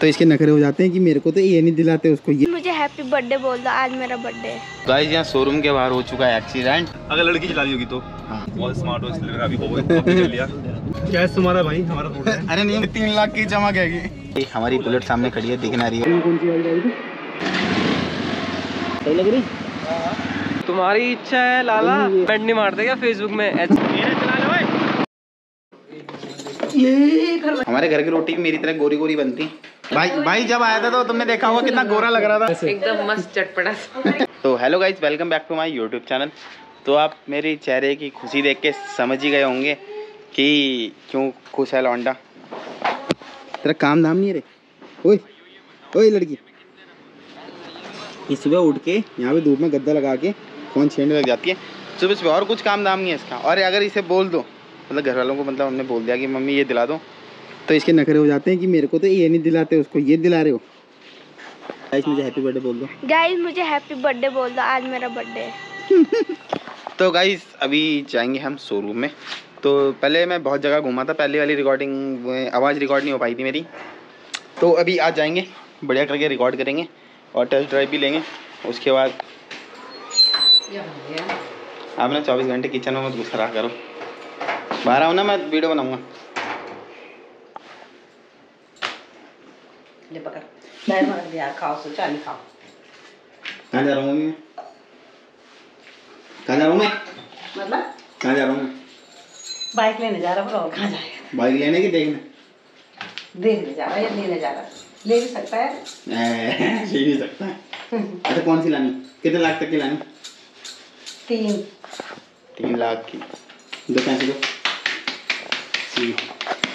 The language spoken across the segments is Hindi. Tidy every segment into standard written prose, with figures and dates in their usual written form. तो इसके नखरे हो जाते हैं कि मेरे को तो ये नहीं दिलाते उसको ये। मुझे हैप्पी बर्थडे बोल दो, आज मेरा बर्थडे है। गाइस यहाँ शोरूम के बाहर हो चुका है एक्सीडेंट। अगर लड़की चला रही होगी तो बहुत स्मार्ट हो, इसलिए अभी हो गया। क्या तुम्हारा भाई हमारा फोटो है? अरे नहीं, 3 लाख की जमा गएगी। हमारी बुलेट सामने खड़ी है, दिखना रही है। कौन सी गाड़ी लग रही? तुम्हारी इच्छा है लाला। बैट नहीं मारते क्या फेसबुक में? हमारे घर की रोटी भी मेरी तरह गोरी गोरी बनती। भाई जब आया था तो तुमने देखा होगा कितना गोरा लग रहा था, एकदम मस्त चटपटा सा। तो hello guys, welcome back to my YouTube channel. तो आप मेरे चेहरे की खुशी देख के समझ ही गए होंगे कि क्यों खुश है लौंडा। तेरा काम धाम नहीं है रे। ओए ओए लड़की, इस सुबह उठ के यहाँ पे धूप में गद्दा लगा के फोन छेड़ने लग जाती है सुबह सुबह, और कुछ काम धाम नहीं है इसका। और अगर इसे बोल दो, मतलब घर वालों को, मतलब हमने बोल दिया कि मम्मी ये दिला दो, तो इसके नखरे हो जाते हैं कि मेरे को तो ये नहीं दिलाते उसको ये दिला रहे हो। गाइस मुझे हैप्पी बर्थडे बोल दो। गाइस मुझे हैप्पी बर्थडे बोल दो, आज मेरा बर्थडे है। तो गाइस अभी जाएंगे हम शोरूम में। तो पहले मैं बहुत जगह घूमा था, पहले वाली रिकॉर्डिंग में आवाज़ रिकॉर्ड नहीं हो पाई थी मेरी, तो अभी आज जाएंगे बढ़िया करके रिकॉर्ड करेंगे और टेस्ट ड्राइव भी लेंगे। उसके बाद आपने 24 घंटे किचन में मत घुस रहा करो, बाहर आओ ना, मैं वीडियो बनाऊंगा। ले पकड़, बैठ मत यार, खाओ सो चाय खाओ। कहाँ जा रहा हूँ मैं? कहाँ जा रहा हूँ मैं? मतलब कहाँ जा रहा हूँ? बाइक लेने जा रहा हूँ। और कहाँ जाएगा? बाइक लेने की देखने देखने जा रहा है या लेने जा रहा है? ले भी सकता है, ले भी सकता है। अच्छा कौन सी लानी? कितने लाख तक की लानी? 3 लाख की। दो पैसे दो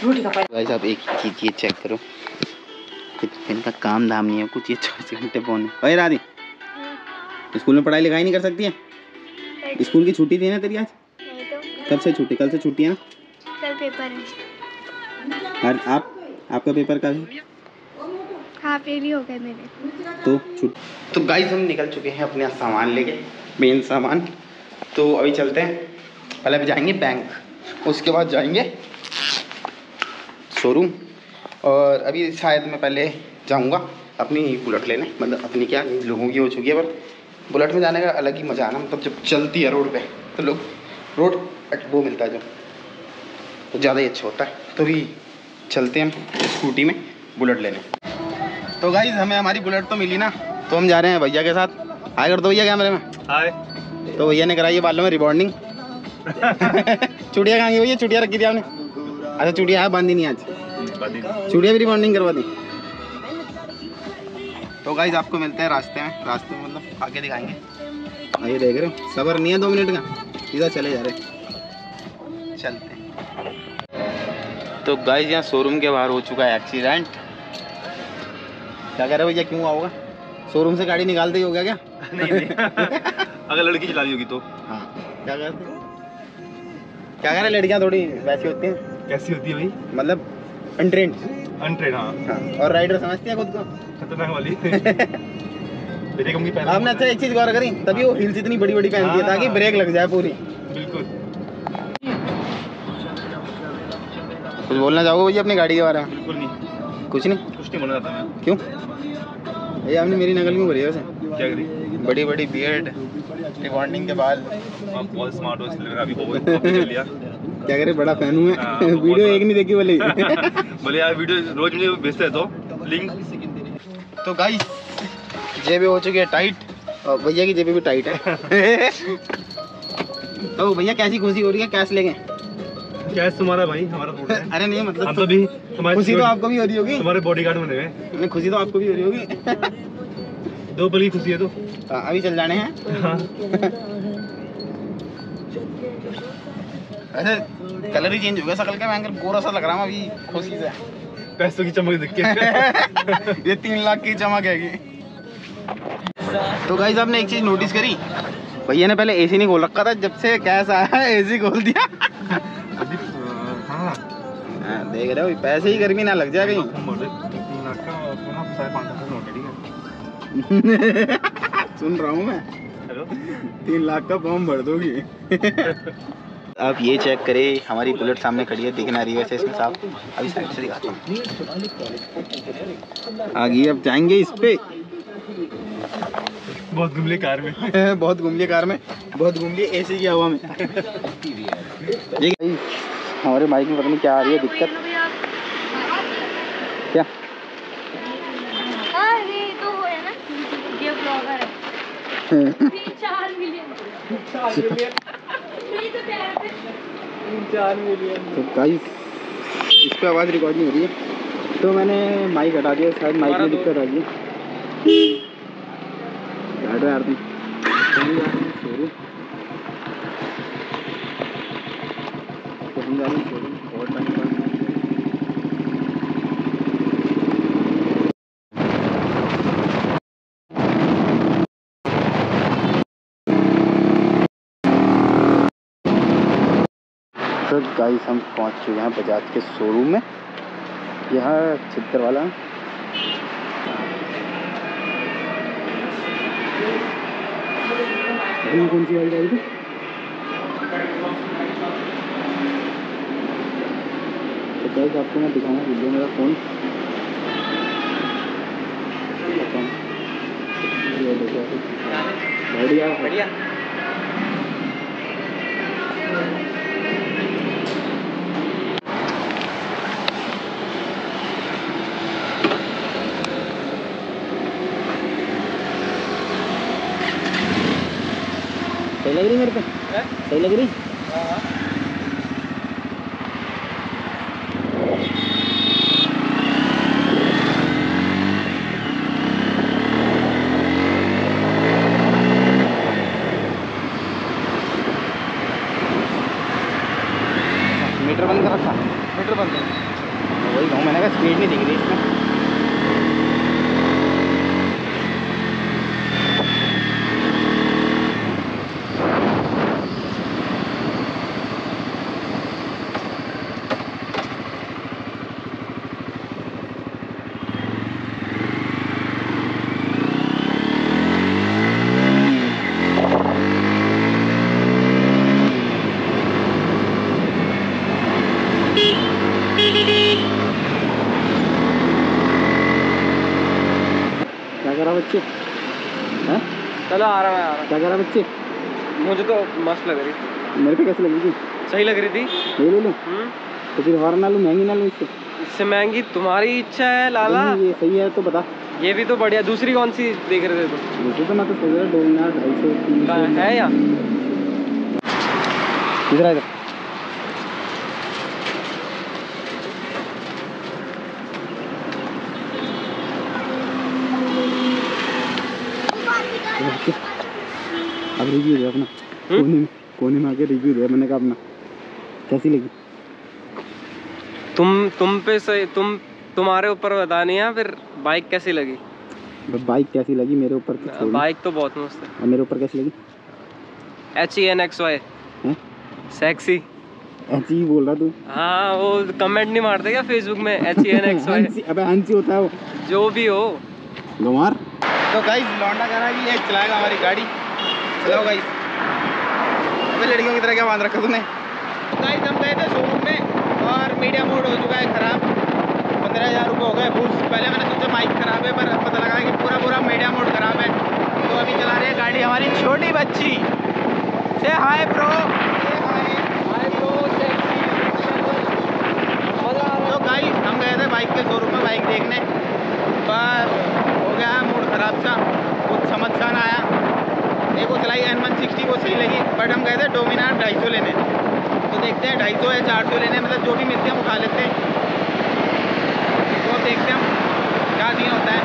रोटी का। गाइस आप एक ही चीज़ चेक करो, इनका काम धाम नहीं है कुछ, ये 24 घंटे फोन है। अरे राधी स्कूल में पढ़ाई लिखाई नहीं कर सकती है? स्कूल की छुट्टी थी ना तेरी आज? कब से छुट्टी? कल से छुट्टी है ना? कल पेपर है। और आपका पेपर कब है? हाँ फेल हो गए मेरे तो छुट्टी। तो गाइस हम निकल चुके हैं अपने सामान लेके, मेन सामान। तो अभी चलते हैं, पहले भी जाएंगे बैंक, उसके बाद जाएंगे शोरूम। और अभी शायद मैं पहले जाऊंगा अपनी बुलेट लेने, मतलब अपनी क्या लोगों की हो चुकी है, पर बुलेट में जाने का अलग ही मज़ा आना। मतलब जब चलती है रोड पे तो लोग रोड वो मिलता है जो तो ज़्यादा ही अच्छा होता है। तो अभी चलते हैं हम स्कूटी में बुलेट लेने। तो गाइज हमें हमारी बुलेट तो मिली ना, तो हम जा रहे हैं भैया के साथ। हाय कर दो भैया कैमरे में। हाय। तो भैया ने कराई है बालों में रिबॉन्डिंग। चुड़िया कहाँ भैया? चुड़िया रखी थी आपने? अच्छा चुड़िया है बांधी नहीं आज, चुड़िया भी रिबॉन्डिंग करवा दी। तो गाइज आपको मिलते हैं रास्ते में, रास्ते में मतलब आगे दिखाएंगे। आइए देख रहे हो, सबर नहीं है 2 मिनट का, सीधा चले जा रहे, चलते हैं। तो गाइज यहाँ शोरूम के बाहर हो चुका है एक्सीडेंट। क्या कह रहे हो भैया, क्यों आओगा? शोरूम से गाड़ी निकालते ही हो गया क्या? अगर लड़की चला रही होगी तो? हाँ। क्या कहते हैं, क्या कह रहे, लड़कियाँ थोड़ी वैसी होती हैं। कैसी होती है भाई? मतलब अनट्रेंड। हाँ। और राइडर समझती है खुद को खतरनाक वाली। ब्रेक उनकी पहन। आपने अच्छा एक चीज़ गौर करी, तभी वो हील्स इतनी बड़ी बड़ी पहनती है ताकि ब्रेक लग जाए पूरी। बिल्कुल। कुछ बोलना चाहोगे भैया अपनी गाड़ी के बारे में? बिल्कुल नहीं, कुछ नहीं बोलना चाहता मैं। क्यों भैया आपने मेरी नकल क्यों करी है वैसे? क्या करी? बड़ी बड़ी बियर्ड, रिबॉन्डिंग के बाल, बहुत स्मार्ट हो इसलिए अभी हो गया। क्या करे, बड़ा फैन हूँ मैं। वीडियो एक नहीं देखी बोले बोले यार वीडियो रोज मुझे भेजते हैं तो लिंक। तो गाइस जेबें हो चुकी है टाइट, और भैया की जेबें भी टाइट है। तो भैया कैसी खुशी हो रही है? कैश लेंगे? कैश तुम्हारा भाई हमारा फोटो है। अरे नहीं मतलब तो भी खुशी तो आपको भी हो रही होगी, हमारे बॉडीगार्ड बने हुए, खुशी तो आपको भी हो रही होगी, दो पल की खुशी है। तो अभी चल जाने हैं। हाँ। अरे कलर ही चेंज हो गया शकल का, भयंकर गोरा सा लग रहा हूँ अभी खुशी से, पैसों की चमक दिख के। ये 3 लाख की चमक आएगी। तो गाइस आपने एक चीज नोटिस करी, भैया ने पहले एसी नहीं खोल रखा था, जब से कैश आया है एसी खोल दिया। हाँ। देख रहे हो, पैसे ही गर्मी ना लग जाए कहीं। सुन रहा हूँ मैं। 3 लाख का फॉर्म भर दोगी? आप ये चेक करें, हमारी बुलेट सामने खड़ी है, दिख ना रही है वैसे इसमें साफ। अभी साइड से दिखाता हूँ, आगे अब जाएंगे इस पे। बहुत घूम लिए कार में बहुत घूम लिए कार में, बहुत घूम लिए एसी की हवा में। देखिए हमारे बाइक में पता नहीं क्या आ रही है दिक्कत, क्या तो गाइस इस पर आवाज़ रिकॉर्ड नहीं हो रही है, तो मैंने माइक हटा दिया, शायद माइक में दिक्कत आ गई। गाइस हम पहुंच चुके हैं बजाज के शोरूम में, यहाँ चित्र वाला। कौन सी गाड़ी आई थी? तो गाइस आपको मैं दिखाऊंगा वीडियो मेरा फोन। बढ़िया बढ़िया सही लग रही मेरे पे, सही लग रही। मीटर बंद कर रखा, मीटर बंद है वही कहूँ मैंने, कहा स्पीड नहीं दिख रही इसमें। बच्चे हैं चलो आ रहा है, आ रहा। क्या कह रहा बच्चे? मुझे तो मस्त लग रही, मेरे पे कैसे लगी थी? सही लग रही थी। ले लूँ तो फिर हॉर्न ना लूँ, महंगी ना लूँ इससे, इससे महंगी तुम्हारी इच्छा है लाला। ये सही है तो बता, ये भी तो बढ़िया। दूसरी कौन सी देख रहे थे तुम? दूसरी तो मैं तो सोच रहा 2,500 है यार। इधर इधर अब रिव्यू दे अपना, कोने में आके रिव्यू दे। मैंने कहा अपना कैसी लगी? तुम पे सही, तुम्हारे ऊपर बतानी है फिर। बाइक कैसी लगी? बाइक कैसी लगी मेरे ऊपर? बाइक तो बहुत मस्त है। और मेरे ऊपर कैसी लगी? HENXY sexy. HE बोल रहा तू? हाँ वो कमेंट नहीं मारते क्या फेसबुक में HENXY? अबे हंसी होता है वो, जो भी हो गंवार। तो गाइस लौंडा कह रहा है कि ये चलाएगा हमारी गाड़ी। चलाओ गाइस, अबे लड़कियों की तरह क्या बांध रखा तूने? गाइस हम गए थे शोरूम में और मीडिया मोड हो चुका है ख़राब, 15,000 रुपये हो गए बूट्स। पहले मैंने सोचा माइक ख़राब है, पर पता लगा कि पूरा पूरा मीडिया मोड ख़राब है। तो अभी चला रही है गाड़ी हमारी छोटी बच्ची से। हाय ब्रो, तो गाइस हम गए थे बाइक के शोरूम में बाइक देखने, पर हो गया मूड ख़राब सा, कुछ समझ सा ना आया। एक वो चलाई N160, वो सही लगी, बट हम गए थे डोमिनार 250 लेने। तो देखते हैं 250 या 400 लेने, मतलब जो भी मिलते हैं हम उठा लेते हैं। तो देखते हैं क्या दिन होता है,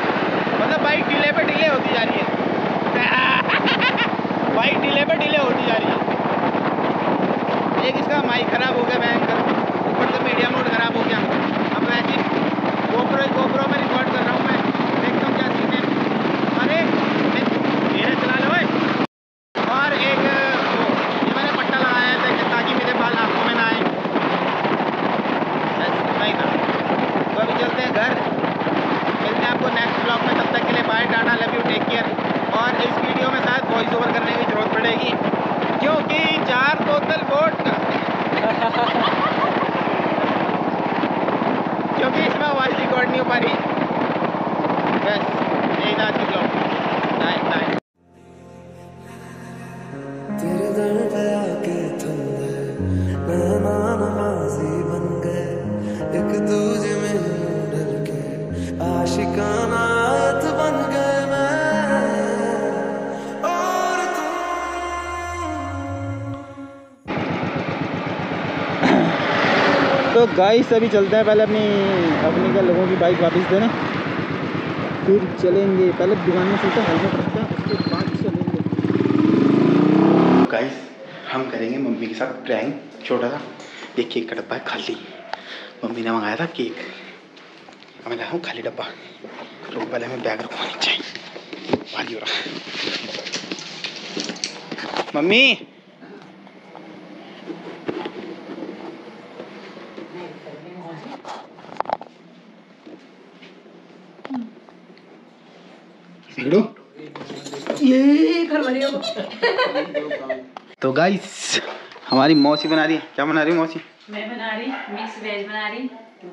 मतलब बाइक डिले पे डिले होती जा रही है बाइक डिले पे डिले होती जा रही है। एक इसका माइक ख़राब हो गया, भयंकर ऊपर से मीडिया मोड ख़राब हो गया। अब वैसे GoPro में रिकॉर्ड कर रहा हूँ मैं, देखता हूँ क्या सीन है। अरे धीरे चला लो भाई। और इस वीडियो में शायद वॉइस ओवर करने की ज़रूरत पड़ेगी, क्योंकि 4 बोतल वोट क्योंकि इसमें आवाज रिकॉर्ड नहीं हो पा रही। बस यही था आज की ब्लॉग। बाय। तो गाइस अभी चलते हैं, पहले अपनी क्या लोगों की बाइक वापस देने, फिर चलेंगे। पहले दुकान में सोचा हेलमेट रखते हैं, उसके बाद चलेंगे। गाइस हम करेंगे मम्मी के साथ प्रैंक छोटा सा। ये केक का डब्बा है खाली, मम्मी ने मंगाया था केक, हमें लाया हूँ खाली डब्बा। तो पहले हमें बैग रखवा चाहिए, भारी हो रहा। मम्मी ये घर भरी हो। तो गाइस हमारी मौसी बना रही है, क्या बना रही है मौसी? मैं बना रही मिक्स वेज, बना रही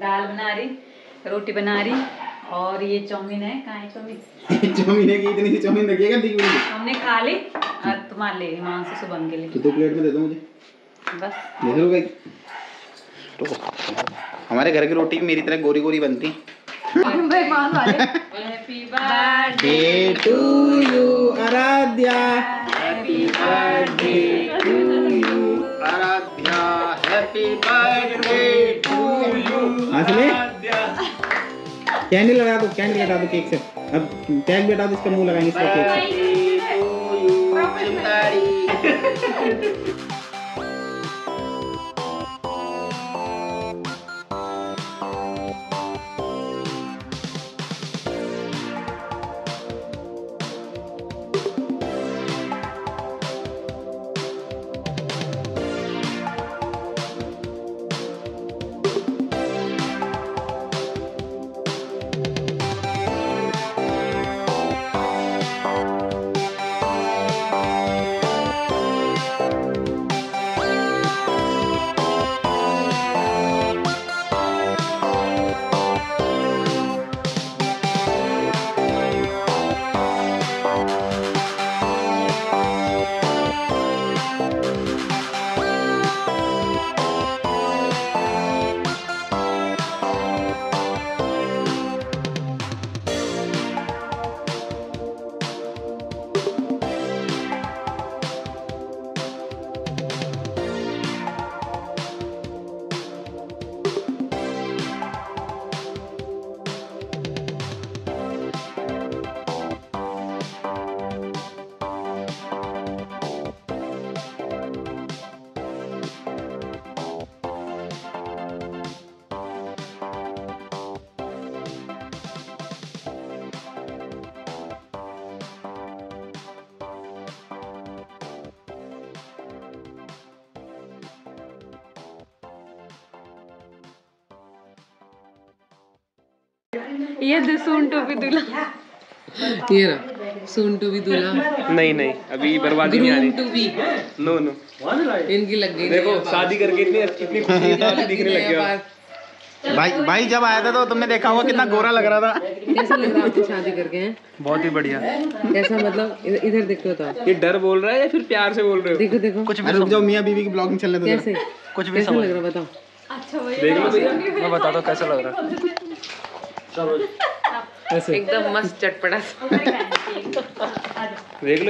दाल, बना रही रोटी, बना रही और ये चौमिन है। कहाँ है चौमिन? चौमिन है कि इतनी सी चौमिन रखिएगा दिख भी। हमने खा ली और तुम्हारे लिए मांग से सुबह के लिए। तो 2 प्लेट में दे दो मुझे बस, दे दो भाई। तो हमारे घर की रोटी मेरी तरह गोरी गोरी बनती। Happy birthday to you Aaradhya, happy birthday to you Aaradhya, happy birthday to you. Candle लगा दो, कैंडल लगा दो केक से। अब टैग बेटा इसका मुंह लगाएंगे इसका केक से। ये सून टू भी दूल्हा, ये ना सून टू भी दूल्हा नहीं, अभी बर्बादी नहीं आ रही। नो इनकी लग गई, देखो शादी करके इतनी खुशी दिखने लग गया। भाई जब आया था तो तुमने देखा होगा कितना गोरा लग रहा था। कैसा लग रहा है शादी करके? बहुत ही बढ़िया। कैसा मतलब इधर देखो तो ये डर बोल रहा है या फिर प्यार से बोल रहे हो? देखो देखो कुछ भी जाओ, मियाँ बीवी की ब्लॉगिंग चलने दो। कैसे कुछ भी लग रहा बताओ? अच्छा देख लो, बता दो कैसा लग रहा है। एकदम मस्त चटपटा देख लो।